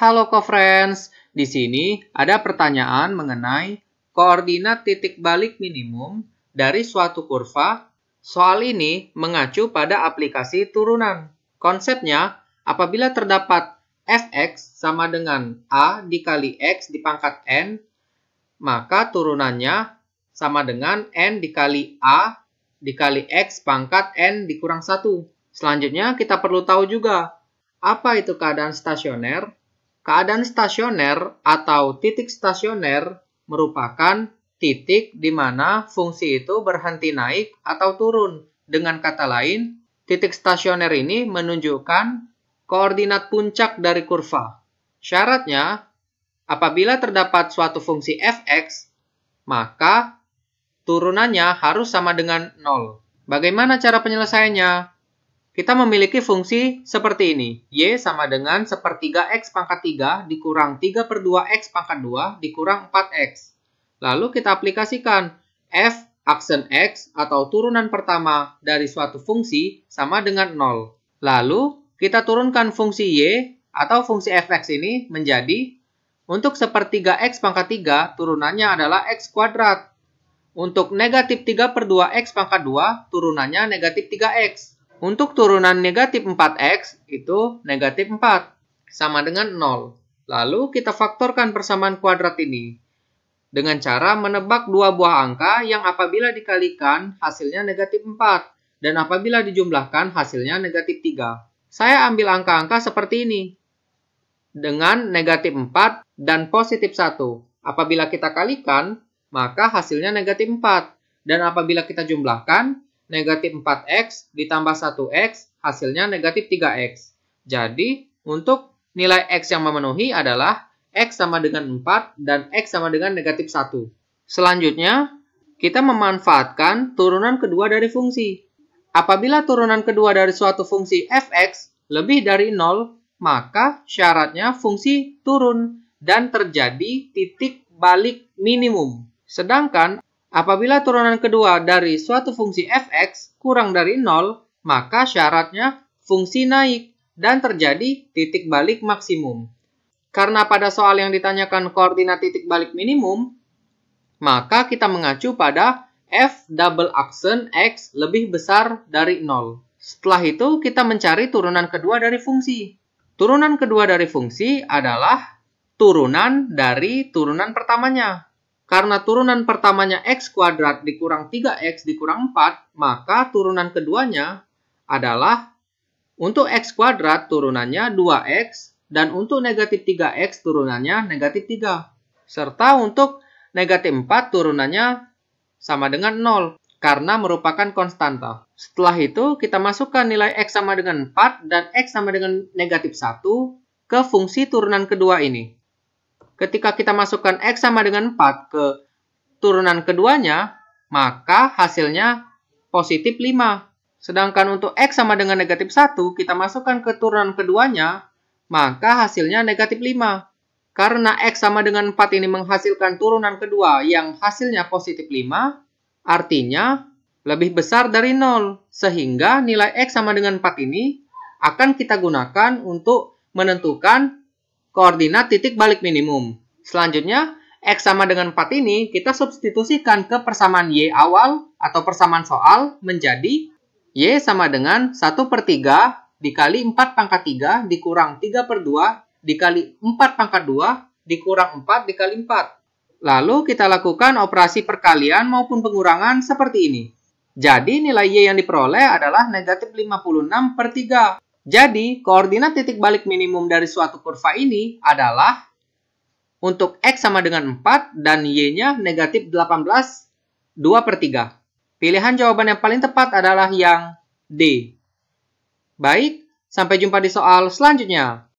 Halo co-friends, di sini ada pertanyaan mengenai koordinat titik balik minimum dari suatu kurva. Soal ini mengacu pada aplikasi turunan. Konsepnya, apabila terdapat fx sama dengan a dikali x dipangkat n, maka turunannya sama dengan n dikali a dikali x pangkat n dikurang 1. Selanjutnya kita perlu tahu juga, apa itu keadaan stasioner? Keadaan stasioner atau titik stasioner merupakan titik di mana fungsi itu berhenti naik atau turun. Dengan kata lain, titik stasioner ini menunjukkan koordinat puncak dari kurva. Syaratnya, apabila terdapat suatu fungsi fx, maka turunannya harus sama dengan 0. Bagaimana cara penyelesaiannya? Kita memiliki fungsi seperti ini. Y sama dengan sepertiga X pangkat 3 dikurang 3 per 2 X pangkat 2 dikurang 4X. Lalu kita aplikasikan F aksen X atau turunan pertama dari suatu fungsi sama dengan 0. Lalu kita turunkan fungsi Y atau fungsi Fx ini menjadi untuk sepertiga X pangkat 3 turunannya adalah X kuadrat. Untuk negatif 3 per 2 X pangkat 2 turunannya negatif 3X. Untuk turunan negatif 4x itu negatif 4, sama dengan 0. Lalu kita faktorkan persamaan kuadrat ini dengan cara menebak dua buah angka yang apabila dikalikan hasilnya negatif 4, dan apabila dijumlahkan hasilnya negatif 3. Saya ambil angka-angka seperti ini, dengan negatif 4 dan positif 1. Apabila kita kalikan, maka hasilnya negatif 4, dan apabila kita jumlahkan, negatif 4x ditambah 1x, hasilnya negatif 3x. Jadi, untuk nilai x yang memenuhi adalah x sama dengan 4 dan x sama dengan negatif 1. Selanjutnya, kita memanfaatkan turunan kedua dari fungsi. Apabila turunan kedua dari suatu fungsi fx lebih dari 0, maka syaratnya fungsi turun dan terjadi titik balik minimum. Sedangkan, apabila turunan kedua dari suatu fungsi fx kurang dari 0, maka syaratnya fungsi naik dan terjadi titik balik maksimum. Karena pada soal yang ditanyakan koordinat titik balik minimum, maka kita mengacu pada f double aksen x lebih besar dari 0. Setelah itu kita mencari turunan kedua dari fungsi. Turunan kedua dari fungsi adalah turunan dari turunan pertamanya. Karena turunan pertamanya x kuadrat dikurang 3x dikurang 4, maka turunan keduanya adalah untuk x kuadrat turunannya 2x, dan untuk negatif 3x turunannya negatif 3. Serta untuk negatif 4 turunannya sama dengan 0, karena merupakan konstanta. Setelah itu kita masukkan nilai x sama dengan 4 dan x sama dengan negatif 1 ke fungsi turunan kedua ini. Ketika kita masukkan x sama dengan 4 ke turunan keduanya, maka hasilnya positif 5. Sedangkan untuk x sama dengan negatif 1, kita masukkan ke turunan keduanya, maka hasilnya negatif 5. Karena x sama dengan 4 ini menghasilkan turunan kedua yang hasilnya positif 5, artinya lebih besar dari 0. Sehingga nilai x sama dengan 4 ini akan kita gunakan untuk menentukan koordinat titik balik minimum. Selanjutnya, x sama dengan 4 ini kita substitusikan ke persamaan y awal atau persamaan soal menjadi y sama dengan 1/3 dikali 4 pangkat 3 dikurang 3/2 dikali 4 pangkat 2 dikurang 4 dikali 4. Lalu kita lakukan operasi perkalian maupun pengurangan seperti ini. Jadi nilai y yang diperoleh adalah negatif 56/3. Jadi, koordinat titik balik minimum dari suatu kurva ini adalah untuk X sama dengan 4 dan Y-nya negatif 18/3. Pilihan jawaban yang paling tepat adalah yang D. Baik, sampai jumpa di soal selanjutnya.